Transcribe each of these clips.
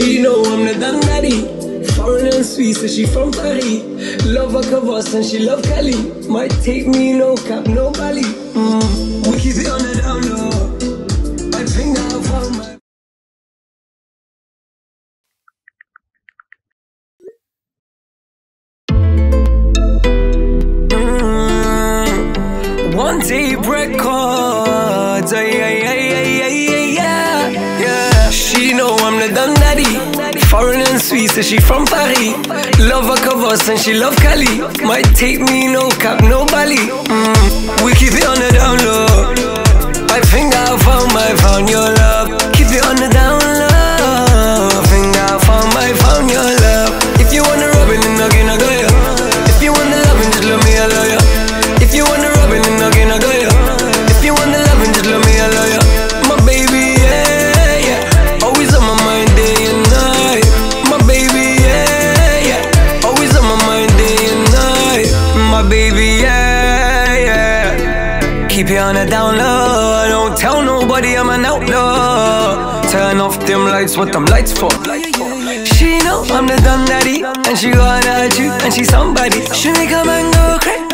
She know I'm the Don Daddy, foreign and sweet, so she from Paris. Love her Kavas and she love Cali. Might take me, no cap, no Bali. We keep it on the down low. I think I'll follow my One Tape Records, yeah. She know I'm the Don Daddy, foreign and sweet, so she from Paris. Love her Kavas and she love Cali. Might take me, no cap, no Bali. We keep it on the down low. I think I found your love. Keep it on the down low. I think I found your love. If you wanna rub it, then again I go ya. If you wanna love it, just love me, I love ya. If you wanna rub it, then again I go ya. If you wanna love it, just love me, I love ya. My baby, yeah, yeah. Always on my mind day and night. My baby, yeah, yeah. Always on my mind day and night. My baby, yeah, yeah. Keep it on the down low. Don't tell nobody I'm an outlaw. Turn off them lights, what them lights for? She know I'm the Don Daddy, and she gonna hurt you, and she somebody. She make a man go crazy.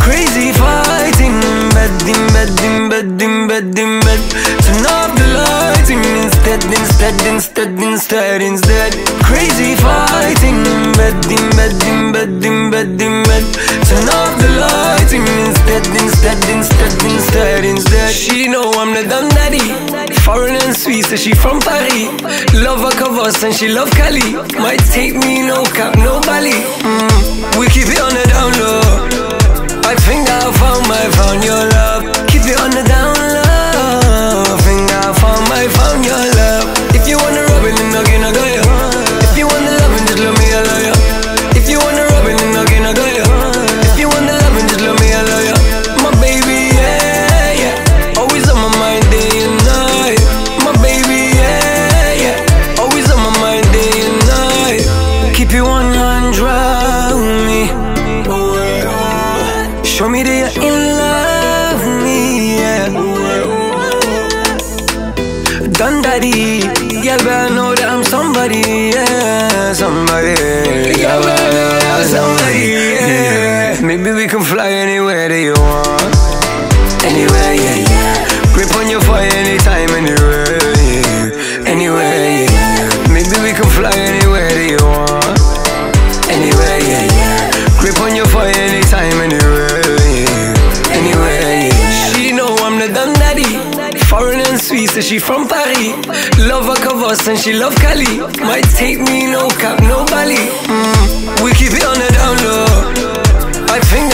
Crazy fighting in bed, in bed, in bed, in bed, in bed. Turn off the lighting instead. Crazy fighting in bed, in bed, in bed, in bed, in bed. Turn off the lighting instead. She know I'm the Don Daddy, foreign and sweet, so she from Paris. Love her Kavas and she love Cali. Might take me, no cap, no Bali. We keep it on the down low. I think I found your love. Keep it on the down low. I think I found your love. If you wanna rub it, then again I go ya. If you wanna love it, just love me, I love ya. If you wanna rub it, then again I go ya. If you wanna love it, just love me, I love ya. My baby, yeah, yeah. Always on my mind day and night. My baby, yeah, yeah. Always on my mind day and night. Keep it 100 with me. Show me that you're in love with me, yeah. Don Daddy, yeah, but I know that I'm somebody, yeah. Somebody, yeah, but I know that I'm somebody, yeah. Maybe we can fly anywhere that you want. Anywhere, yeah, yeah. Grip on your fire anytime, anywhere, yeah. Anywhere, yeah. Maybe we can fly anywhere that you want. Anywhere, yeah, yeah. Grip on your fire anytime, anywhere. Foreign and sweet, so she from Paris. Love her Kavas and she love Cali. Might take me, no cap, no Bali. We keep it on the down low. I think